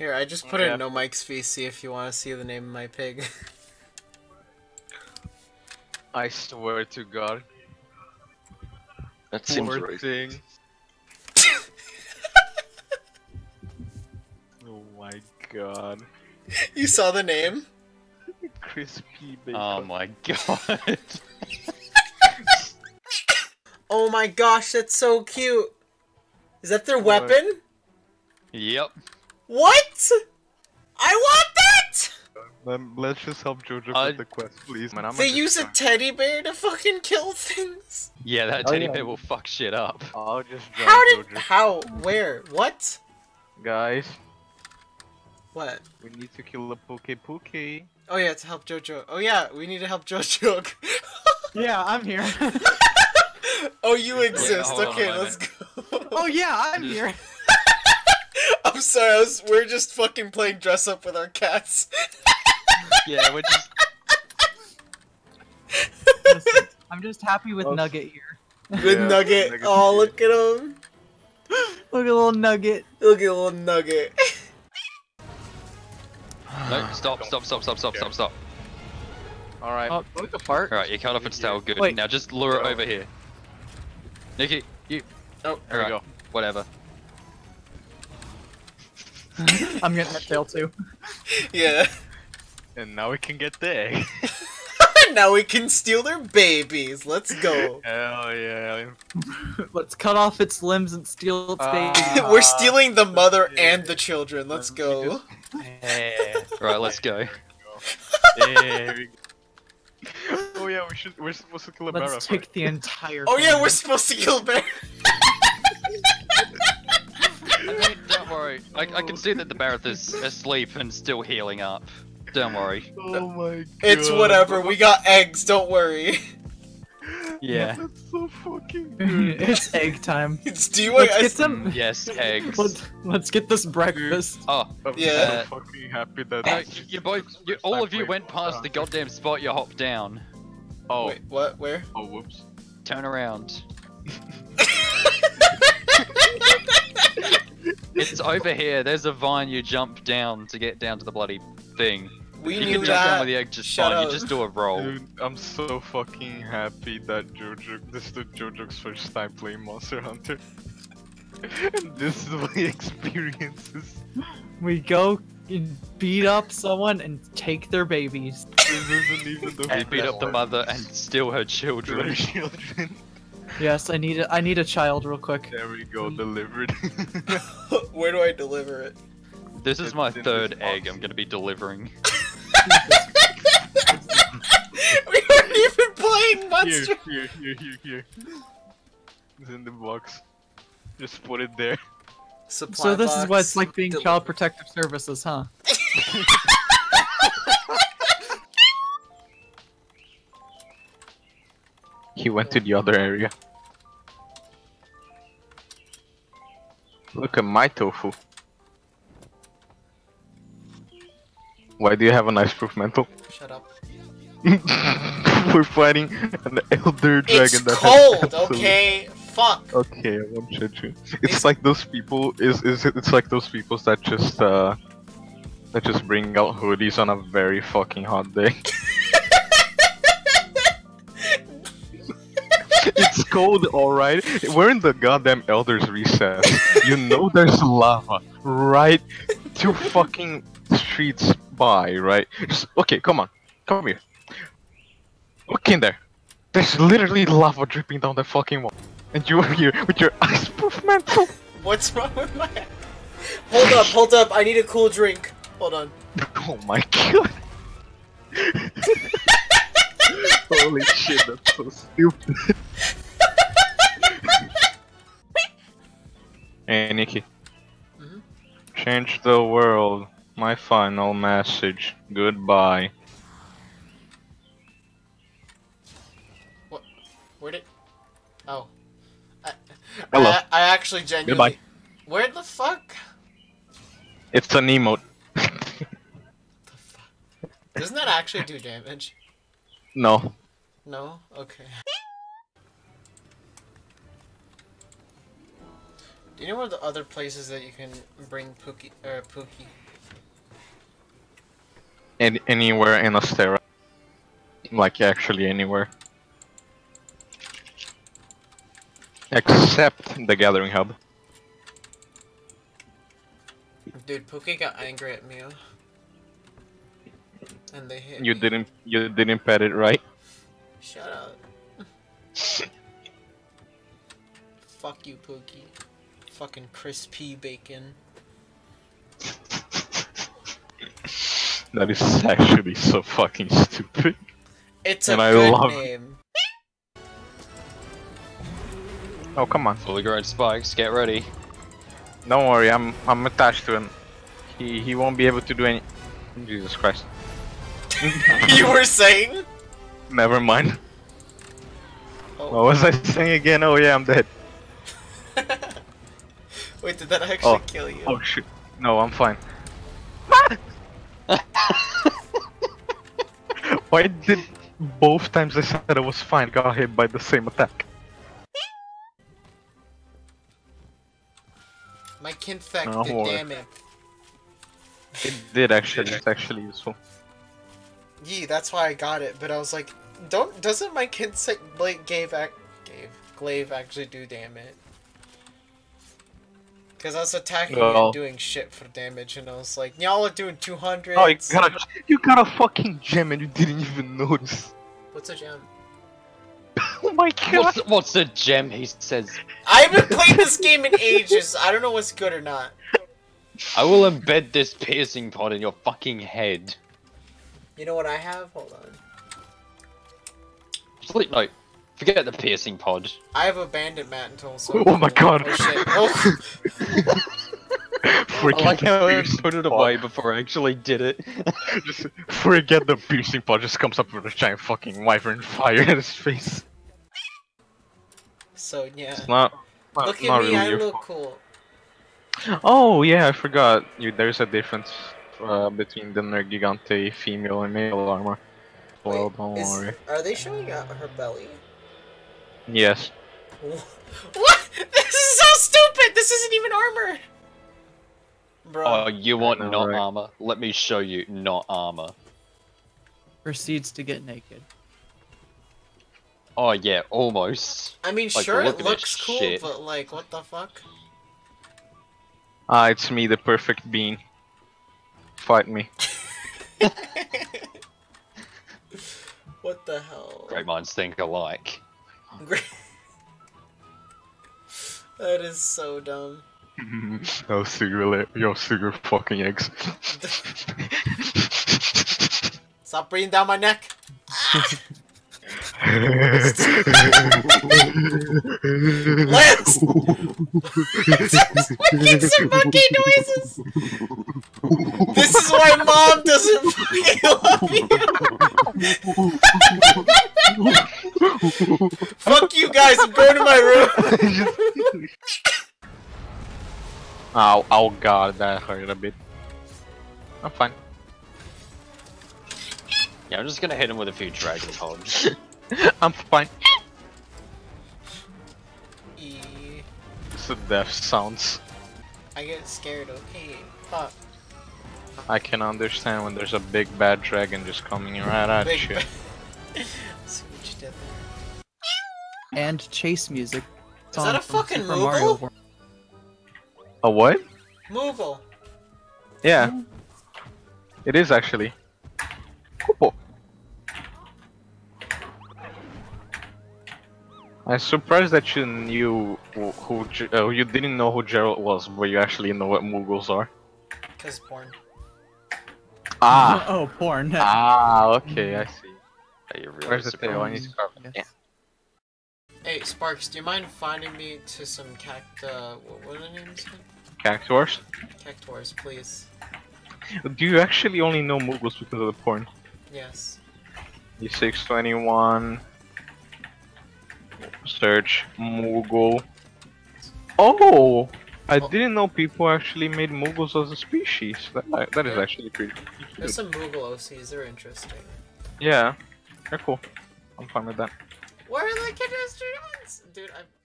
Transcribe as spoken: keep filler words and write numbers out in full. Here, I just put okay. in No Mike's V C if you want to see the name of my pig. I swear to God. That seems right. Thing. Oh my God. You saw the name? Chris P. Bacon. Oh my God. Oh my gosh, that's so cute. Is that their oh. weapon? Yep. What? I want that! Um, let's just help Jojo uh, with the quest, please. Man, they use a teddy bear to fucking kill things? Yeah, that teddy oh, yeah. bear will fuck shit up. I'll just How did- Jojo. How? Where? What? Guys. What? We need to kill the Pookie Pookie. Oh yeah, to help Jojo. Oh yeah, we need to help Jojo. Yeah, I'm here. Oh, you exist. Yeah, okay, let's go. Oh yeah, I'm here. I'm sorry, I was, we're just fucking playing dress up with our cats. Yeah, we're just... Listen, I'm just happy with oh, Nugget here. With yeah, Nugget. Nugget. Oh, look at him. Look at little Nugget. Look at little Nugget. No, stop, stop, stop, stop, stop, stop, stop. Alright. Oh, look at the fart. Alright, you cut off its tail, good. Wait. Now just lure it over here. Nikki, you... Oh, there right. we go. Whatever. I'm getting that tail too. Yeah. And now we can get there. Now we can steal their babies. Let's go. Hell yeah. Let's cut off its limbs and steal its uh, babies. We're stealing the mother yeah. and the children. Let's go. Yeah. Right, let's go. Yeah. Oh yeah, we should. We're supposed to kill a bear. Let's take right? the entire. Oh yeah, we're supposed to kill a bear. Don't worry. I, I can see that the Barath is asleep and still healing up. Don't worry. Oh my God. It's whatever. We got eggs. Don't worry. Yeah. That's so fucking good. It's egg time. It's D Y S. Let's get some... Yes, eggs. Let's, let's get this breakfast. Oh, I'm yeah. so fucking happy that. Uh, you both, you, all of you went past the goddamn spot you hopped down. Oh. Wait, what? Where? Oh, whoops. Turn around. It's over here. There's a vine you jump down to get down to the bloody thing. We you knew can jump that. down with the egg just Shut fine. Up. You just do a roll. Dude, I'm so fucking happy that Jojo. This is Jojo's first time playing Monster Hunter. And this is what he experiences. We go and beat up someone and take their babies. This isn't even the and beat up the mother and steal her children. Her children. Yes, I need a, I need a child real quick. There we go, delivered. Where do I deliver it? This is my third egg I'm gonna be delivering. We weren't even playing Monster! Here, here, here, here, here. It's in the box. Just put it there. Supply so this box, is why it's like being delivered. Child Protective Services, huh? He went to the other area. Look at my tofu. Why do you have a knife proof mantle? Shut up. We're fighting an elder dragon. It's that cold, okay? Fuck. Okay, I won't judge you. It's, it's like those people. Is is it's like those people that just uh that just bring out hoodies on a very fucking hot day. It's cold, alright? We're in the goddamn Elder's Recess. You know there's lava, right? Two fucking streets by, right? Just, okay, come on. Come here. Look in there. There's literally lava dripping down the fucking wall. And you are here with your ice proof mantle. What's wrong with my... Hold up, hold up. I need a cool drink. Hold on. Oh my God. Holy shit, that's so stupid. Hey, Nikki. Mm-hmm. Change the world. My final message. Goodbye. What? Where did... Oh. I, Hello. I, I actually genuinely... Goodbye. Where the fuck? It's an emote. What the fuck? Doesn't that actually do damage? No. No? Okay. Do you know where the other places that you can bring Pookie, or Pookie, Any anywhere in Astera. Like, actually anywhere. Except the Gathering Hub. Dude, Pookie got angry at me. And they hit You me. didn't you didn't pet it right? Shut up. Fuck you, Pookie. Fucking Chris P. Bacon. That is actually so fucking stupid. It's a and good I love name. It. Oh, come on. Fully grown spikes, get ready. Don't worry, I'm I'm attached to him. He he won't be able to do any. Jesus Christ. You were saying? Never mind. Oh. What was I saying again? Oh yeah, I'm dead. Wait, did that actually oh. kill you? Oh shit. No, I'm fine. Why did both times I said I was fine got hit by the same attack? My kin fact no, did damage. It did actually, it's actually useful. Yee, that's why I got it, but I was like, don't doesn't my kin sect like gave act gave glaive actually do damage? Cause I was attacking well. and doing shit for damage, and I was like, y'all are doing two hundred. Oh, you got a, you got a fucking gem, and you didn't even notice. What's a gem? Oh my god! What's, what's a gem? He says. I haven't played this game in ages. I don't know what's good or not. I will embed this piercing pod in your fucking head. You know what I have? Hold on. Sleep note. Forget the piercing pod. I have a bandit mat until so. Oh my god! Oh shit! Oh. Freaking I like how I put it away pod. before I actually did it. Just forget the piercing pod. Just comes up with a giant fucking wyvern fire at his face. So yeah. It's not. not look at not me! Really I look fault. cool. Oh yeah, I forgot. You, there's a difference uh, between the Nergigante female and male armor. Well, Wait, don't is, worry. Are they showing out her belly? Yes. What? This is so stupid! This isn't even armor! Bro. Oh, you want not right. armor? Let me show you not armor. Proceeds to get naked. Oh yeah, almost. I mean, like, sure, look it looks cool, shit. but like, what the fuck? Ah, uh, it's me, the perfect bean. Fight me. What the hell? Great minds think alike. That is so dumb. No sugar, yo sugar fucking eggs. Stop breathing down my neck. Lance! It's just making some monkey noises. This is why mom doesn't fucking love you. Fuck you guys, I'm going to my room! Ow, oh god, that hurt a bit. I'm fine. Yeah, I'm just gonna hit him with a few dragon pods. I'm fine. E... It's the death sounds. I get scared, okay, fuck. I can understand when there's a big bad dragon just coming right at big you. And chase music. Is that a fucking Moogle? A what? Moogle. Yeah. It is actually. Cool. I'm surprised that you knew who, who uh, you didn't know who Gerald was, but you actually know what Moogles are. Cause porn. Ah. Oh, oh porn. Ah, okay, I see. Where's the tail? I need to carve it. Yeah. Hey, Sparks, do you mind finding me to some cact- uh, what, what are the names again? Cactuars? Cactuars, please. Do you actually only know Moogles because of the porn? Yes. E six twenty-one... Search Moogle... Oh! I oh. didn't know people actually made Moogles as a species. That, that is actually pretty cool. There's some Moogle O Cs, they're interesting. Yeah. They're cool. I'm fine with that. Where are the kiddos? Dude, I'm...